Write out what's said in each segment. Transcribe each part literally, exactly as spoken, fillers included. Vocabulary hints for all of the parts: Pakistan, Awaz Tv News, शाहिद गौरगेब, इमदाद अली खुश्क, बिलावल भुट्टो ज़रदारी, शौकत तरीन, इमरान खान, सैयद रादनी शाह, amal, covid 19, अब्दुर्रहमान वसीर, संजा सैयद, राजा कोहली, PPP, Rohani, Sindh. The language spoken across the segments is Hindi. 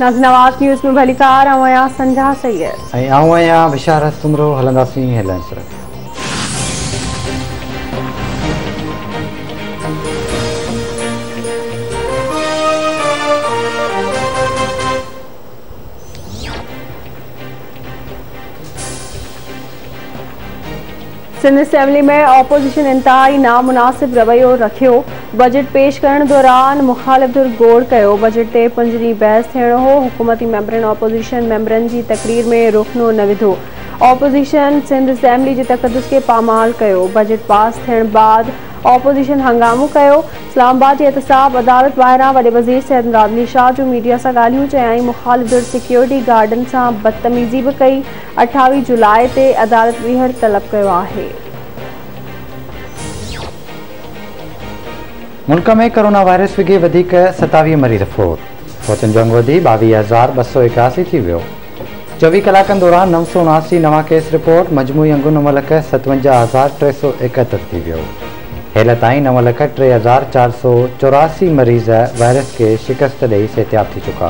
नाज़रीन आवाज़ न्यूज़ में भली कार आऊं या संजा सैयद ऐं आऊं या बशारत तुमरो हलंदासीं हेडलाइंस रख। सिंध असेंबली में ऑपोजिशन इंतहाई नामुनासिब रवैयो रखियो, बजट पेश करण दौरान मुखालिफ धुर गोड़ कयो। बजट ते पंजरी बहस थियणो हो, हुकूमती मेंबरनि ऑपोजिशन मेंबरनि जी तकरीर में रोकनो न विधो। ऑपोजिशन सिंध असेंबली जे तक़दुस खे पामाल कयो, बजट पास थियण बाद ऑपोजिशन हंगामो कयो। इस्लामाबाद जी एहतसाब अदालत ॿाहिरां वॾे वज़ीर सैयद रादनी शाह जो मीडिया सां ॻाल्हियूं, चयाईं मुखालिफ धुर सिक्योरिटी गार्डन सां बदतमीज़ी बि कई। अठावीह जुलाई ते अदालत वीहर तलब कयो आहे। मुल्क में कोरोना वायरस विघे वधीक सतावीह मरीज़ फोत, फौतनि जो अंगु वधी ॿावीह हज़ार ॿ सौ एकासी थी वियो। चोवीह कलाकनि दौरान नव सौ उणासी नवां केस रिपोर्ट, मजमूई अंगु नव लख सतवंजाह हज़ार टे सौ एकहतरि थी वियो। हेल ताईं नव लख टे हज़ार चारि सौ चौरासी मरीज़ वायरस खे शिकस्त ॾेई सेहतियाब थी चुका।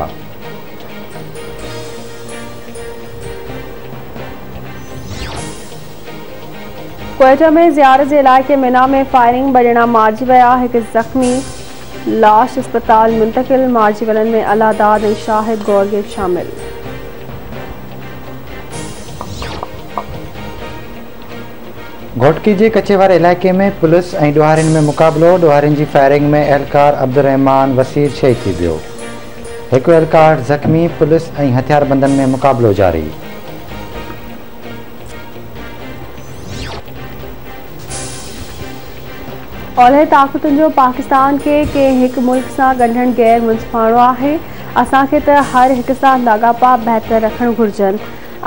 कोयटा में ज़ियारत के इलाके मिना में फायरिंग, ॿ ॼणा मारिजी विया, हिकु ज़ख़्मी, लाश अस्पताल मुंतकिल। मारिजी वञण में अलादाद ऐं शाहिद गौरगेब शामिल। घोटकी के कचेवार इलाके में पुलिस ऐं ॾुहारियुनि में मुक़ाबिलो, ॾुहारियुनि जी फायरिंग में एहलकार अब्दुर्रहमान वसीर शहीद थी वियो, हिकु एहलकार ज़ख़्मी। पुलिस ऐं हथियारबंदनि में मुक़ाबिलो जारी। ओलह ताक़तुनि जो पाकिस्तान के कंहिं हिकु मुल्क सां ॻंढणु गैर मुंसिफाणो आहे, असांखे त हर हिक सां लाॻापा बहितर रखणु घुर्जनि।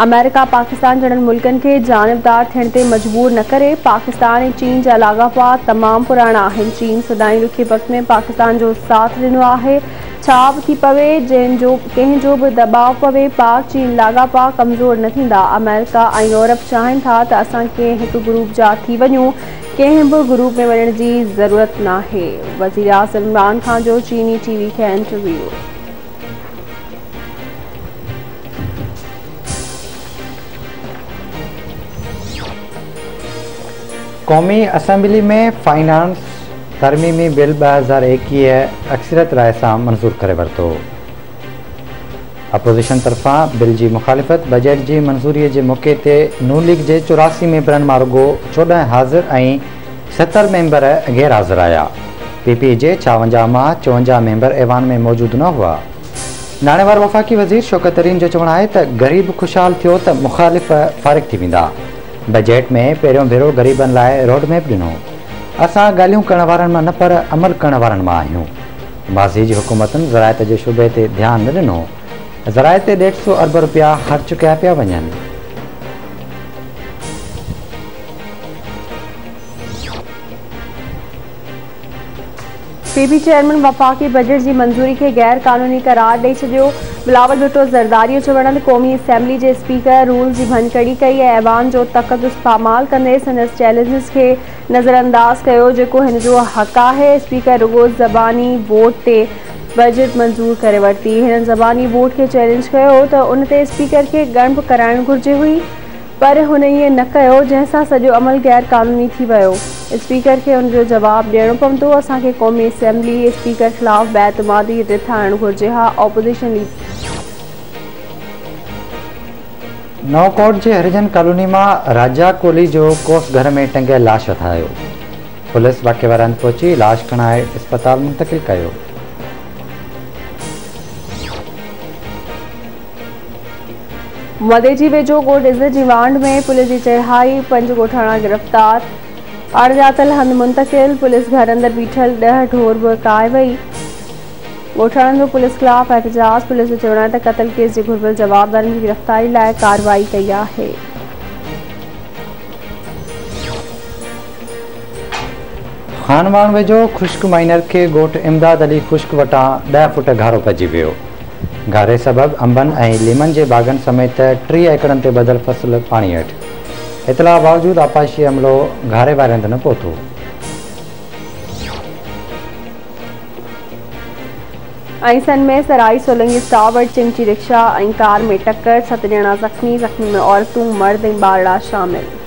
अमेरिका पाकिस्तान जहिड़नि मुल्कनि खे जानबदार थियण ते मजबूर न करे। पाकिस्तान ऐं चीन जा लाॻापा तमामु पुराणा आहिनि। चीन सदाईं ॾुखे वक़्त में पाकिस्तान जो साथ ॾिनो आहे। छा बि थी पवे, जंहिंजो कंहिंजो बि दबाव पवे, पाक चीन लाॻापा कमज़ोर न थींदा। अमेरिका ऐं यूरोप चाहिनि था त असां कंहिं हिकु ग्रुप जा थी वञूं, कंहिं बि ग्रुप में वञण जी ज़रूरत न आहे। वज़ीर आज़म इमरान खान जो चीनी टीवी खे इंटरव्यू। कौमी असम्बली में फाइनांस तरमीमी बिल ॿ हज़ार एकवीह अक्सरत राय सां मंज़ूर करे वरितो। अपोजिशन तरफ़ां बिल जी मुखालिफ़त, बजट जी मंज़ूरीअ जे मौक़े ते नून लीग जे चौरासी मेंबरनि मां रुगो चोॾहं हाज़िर ऐं सतरि मेंबर गैर हाज़िर आया। पीपी जे छावंजाह मां चोवंजाह मेंबर ऐवान में मौजूदु न हुआ। नाणेवार वफ़ाक़ी वज़ीर शौकत तरीन जो चवणु आहे त ग़रीब ख़ुशहाल थियो त मुखालिफ़ फ़ारिग थी वेंदा। बजट में पहिरियों भेरो ग़रीबनि लाइ रोडमैप ॾिनो। असां ॻाल्हियूं करण वारनि मां न पर अमल करण वारनि मां आहियूं। माज़ी जी हुकूमतुनि ज़राइत जे शुबे ते ध्यानु न ॾिनो। ज़राए ते डेढ़ सौ अरब रुपया ख़र्च कया पिया वञनि। पीबी चेयरमैन वफ़ाक़ी बजट जी मंज़ूरी खे गैर क़ानूनी करार ॾेई छॾियो। बिलावल भुट्टो ज़रदारी चवण ते क़ौमी असेंबली जे स्पीकर रूल जी भञकड़ी कई ऐं ऐवान जो तक़दुस पामाल कंदे संदसि चैलेंजिस खे नज़रअंदाज़ कयो, जेको हिन जो हक़ आहे। स्पीकर रुगो ज़बानी वोट ते बजट मंज़ूर करे वरिती। हिन ज़बानी वोट खे चैलेंज कयो त उन ते स्पीकर खे ॻणप कराइणु घुर्जे हुई, पर हुन इहे न कयो, जंहिंसां सॼो अमल गैर क़ानूनी थी वियो। स्पीकर खे उन जो जवाबु ॾियणो पवंदो। असांखे क़ौमी असेंबली स्पीकर ख़िलाफ़ु बेतमादी ॾेखारणु घुर्जे। हा, ऑपोजिशन नओकोट जे हरिजन कॉलोनी मां राजा कोहली जो कोस घर में टंगियल लाश अथायो। पुलिस वाके वारे हंधि पहुची लाश खणाए अस्पताल मुंतकिल कयो। मदेजी वेझो ॻोठ इज़त जी वांड में पुलिस जी चढ़ाई, पंज ॻोठाणा गिरफ़्तार, अड़जातल हंधि मुंतकिल। पुलिस घर अंदरि बीठल ॾह ढोर बि काए वई। ॻोठाणनि जो पुलिस ख़िलाफ़ु एहतिजाज। पुलिस जो चवणु आहे त क़तल केस जे घुरिबल जवाबदारनि जी गिरफ़्तारी लाइ कार्रवाई कई आहे। खानवान वेझो खुश्क माइनर खे ॻोठु इमदाद अली खुश्क वटां ॾह फुट घारो पइजी वियो। घारे सबबि अंबनि ऐं लीमनि जे बाग़नि समेत टीह एकड़नि ते ॿधल फसल पाणी हेठि। इतला बावजूद आपाशी हमलो घारे वारंद न पहुतो। आईसन में सराई सोलंगी टावर चिमची रिक्शा कार में टक्कर, सत जना जख्मी, जख्मी में औरतों मर्द बारड़ा शामिल।